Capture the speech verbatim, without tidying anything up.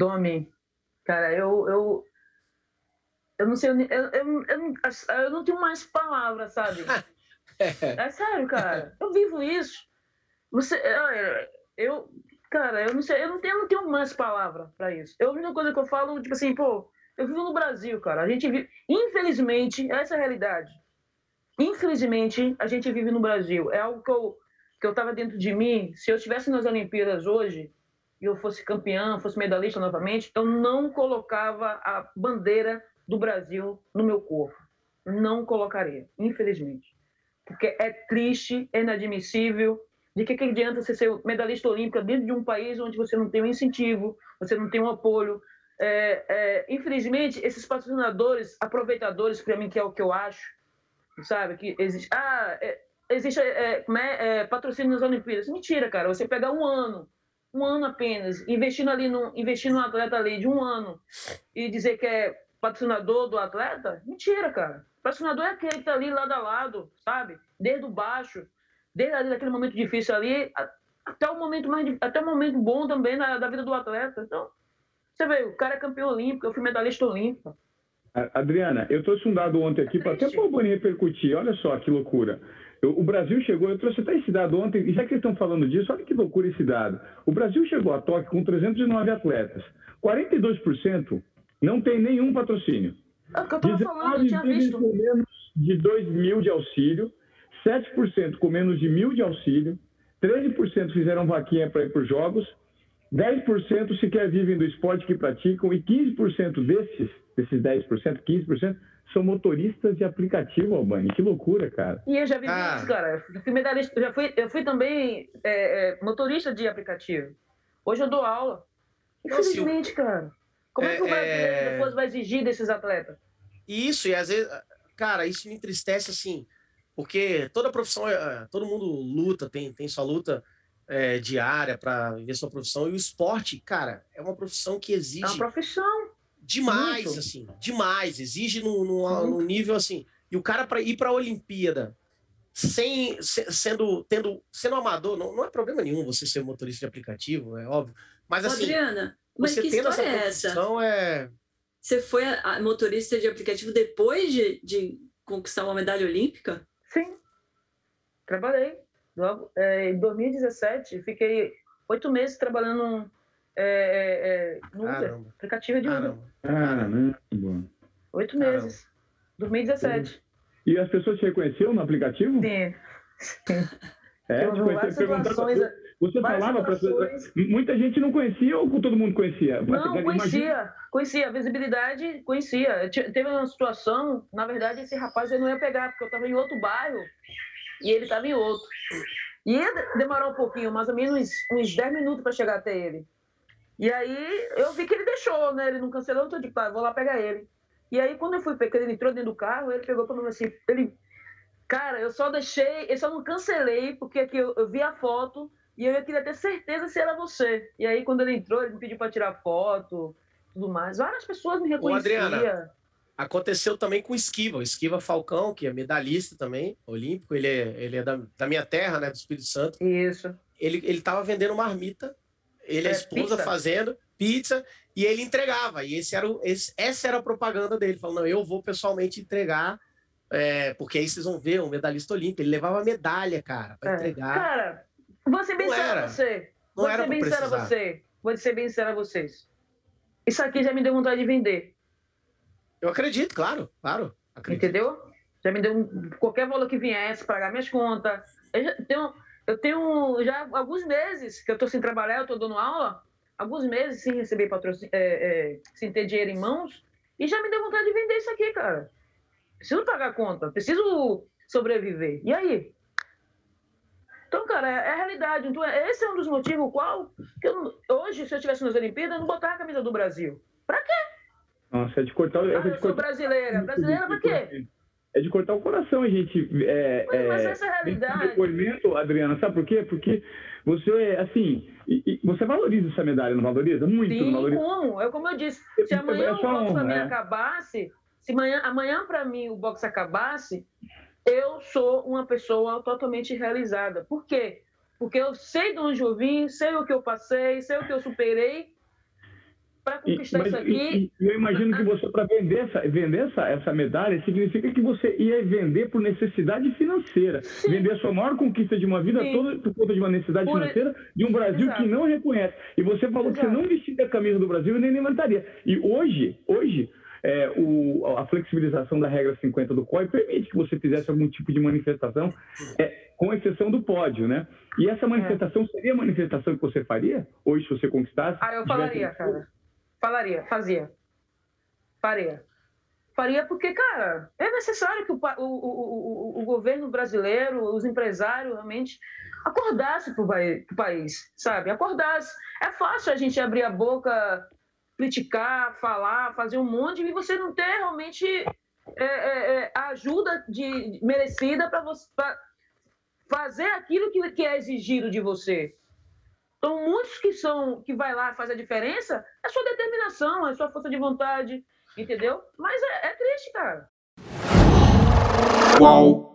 Domi, cara, eu... eu... Eu não sei, eu, eu, eu, eu não tenho mais palavras, sabe? É. É sério, cara. Eu vivo isso. Você, eu, cara, eu não sei, eu não tenho, eu não tenho mais palavra para isso. Eu, a única coisa que eu falo, tipo assim, pô, eu vivo no Brasil, cara. A gente vive, infelizmente, essa é a realidade. Infelizmente, a gente vive no Brasil. É algo que eu, que eu tava dentro de mim. Se eu estivesse nas Olimpíadas hoje e eu fosse campeã, fosse medalhista novamente, eu não colocava a bandeira do Brasil no meu corpo. Não colocaria, infelizmente. Porque é triste, é inadmissível. De que, que adianta você ser medalhista olímpica dentro de um país onde você não tem um incentivo, você não tem um apoio? É, é, infelizmente, esses patrocinadores, aproveitadores, para mim, que é o que eu acho, sabe? Que existe, ah, é, existe é, é, é, patrocínio nas Olimpíadas. Mentira, cara. Você pegar um ano, um ano apenas, investindo ali, num, investindo num atleta ali de um ano e dizer que é patrocinador do atleta? Mentira, cara. Patrocinador é aquele que tá ali lado a lado, sabe? Desde o baixo, desde ali, daquele momento difícil ali, até o momento mais, até o momento bom também na, da vida do atleta. Então, você vê, o cara é campeão olímpico, eu fui medalhista olímpico. Adriana, eu trouxe um dado ontem aqui, é para até para o Boninho repercutir, olha só que loucura. Eu, o Brasil chegou, eu trouxe até esse dado ontem, e já que eles estão falando disso, olha que loucura esse dado. O Brasil chegou a Tóquio com trezentos e nove atletas, quarenta e dois por cento não tem nenhum patrocínio. É o que eu tava falando, eu tinha visto. dezenove vivem com menos de dois mil de auxílio, sete por cento com menos de mil de auxílio, treze por cento fizeram vaquinha para ir para os jogos, dez por cento sequer vivem do esporte que praticam e quinze por cento desses, desses dez por cento, quinze por cento, são motoristas de aplicativo, Albani. Que loucura, cara. E eu já vi ah. isso, cara. Eu fui, medalista, já fui, eu fui também é, é, motorista de aplicativo. Hoje eu dou aula. Infelizmente, cara. Como é que o brasileiro é... depois vai exigir desses atletas? Isso, e às vezes, cara, isso me entristece, assim, porque toda profissão, todo mundo luta, tem, tem sua luta é, diária para viver sua profissão, e o esporte, cara, é uma profissão que exige... É uma profissão. Demais, muito. assim, demais, exige num, num, num nível, assim, e o cara para ir para a Olimpíada, sem, se, sendo, tendo, sendo amador, não, não é problema nenhum você ser motorista de aplicativo, é óbvio, mas assim... Adriana... Mas você que história é essa? É... Você foi motorista de aplicativo depois de, de conquistar uma medalha olímpica? Sim. Trabalhei. Logo, é, em dois mil e dezessete, fiquei oito meses trabalhando é, é, no Uber. Caramba. Aplicativo de Uber. Caramba. Oito meses. dois mil e dezessete. E as pessoas te reconheceram no aplicativo? Sim. Sim. É, eu te conheci, você Várias falava para muita gente não conhecia ou todo mundo conhecia? Não, conhecia, imagina... conhecia. A visibilidade, conhecia. Teve uma situação, na verdade, esse rapaz ele não ia pegar, porque eu estava em outro bairro e ele estava em outro. E ia demorar um pouquinho, mais ou menos uns dez minutos para chegar até ele. E aí eu vi que ele deixou, né? Ele não cancelou, eu tô de claro, vou lá pegar ele. E aí quando eu fui pegar, ele entrou dentro do carro, ele pegou para mim assim, ele... Cara, eu só deixei, eu só não cancelei, porque aqui eu, eu vi a foto... E eu queria ter certeza se era você. E aí, quando ele entrou, ele me pediu para tirar foto, tudo mais. Várias pessoas me reconheciam. Ô, Adriana, aconteceu também com o Esquiva. O Esquiva Falcão, que é medalhista também, olímpico. Ele é, ele é da, da minha terra, né, do Espírito Santo. Isso. Ele estava vendendo marmita. Ele é, a esposa pizza. fazendo pizza. E ele entregava. E esse era o, esse, essa era a propaganda dele. Falando, não, eu vou pessoalmente entregar. É, porque aí vocês vão ver, um medalhista olímpico. Ele levava medalha, cara, para é. entregar. Cara... Vou ser bem sincera a você. Vou ser bem sincera a você. Vou ser bem sincera a vocês. Isso aqui já me deu vontade de vender. Eu acredito, claro, claro. Acredito. Entendeu? Já me deu um, qualquer valor que viesse, pagar minhas contas. Eu já tenho, eu tenho já alguns meses que eu estou sem trabalhar, eu estou dando aula, alguns meses sem receber patrocínio, é, é, sem ter dinheiro em mãos, e já me deu vontade de vender isso aqui, cara. Preciso pagar a conta, preciso sobreviver. E aí? Então, cara, é a realidade. Então, esse é um dos motivos qual que eu, hoje, se eu estivesse nas Olimpíadas, eu não botava a camisa do Brasil. Pra quê? Nossa, é de cortar o... Ah, eu cortar... sou brasileira. Brasileira pra quê? É de cortar o coração, a gente... É, mas, é... mas essa é a realidade. Depoimento, Adriana, sabe por quê? Porque você, assim, você valoriza essa medalha, não valoriza? Muito, Sim, não valoriza. como? É como eu disse. Se amanhã é o boxe pra mim é. acabasse, se amanhã, amanhã pra mim o boxe acabasse... Eu sou uma pessoa totalmente realizada. Por quê? Porque eu sei de onde eu vim, sei o que eu passei, sei o que eu superei para conquistar e, isso aqui. E, eu imagino que você, para vender, essa, vender essa, essa medalha, significa que você ia vender por necessidade financeira. Sim. Vender a sua maior conquista de uma vida Sim. toda por conta de uma necessidade por... financeira de um Brasil Exato. Que não reconhece. E você falou Exato. Que você não vestia a camisa do Brasil e nem levantaria. E hoje, hoje... É, o, a flexibilização da regra cinquenta do C O I permite que você fizesse algum tipo de manifestação, é, com exceção do pódio, né? E essa manifestação é. Seria a manifestação que você faria hoje se você conquistasse? Ah, eu falaria, cara. Falaria, fazia. Faria. Faria porque, cara, é necessário que o, o, o, o, o governo brasileiro, os empresários realmente acordassem pro país, sabe? Acordassem. É fácil a gente abrir a boca... criticar, falar, fazer um monte, e você não ter realmente é, é, a ajuda de, merecida para você pra fazer aquilo que, que é exigido de você. Então, muitos que são que vai lá e faz a diferença é sua determinação, é sua força de vontade, entendeu? Mas é, é triste, cara. Uau!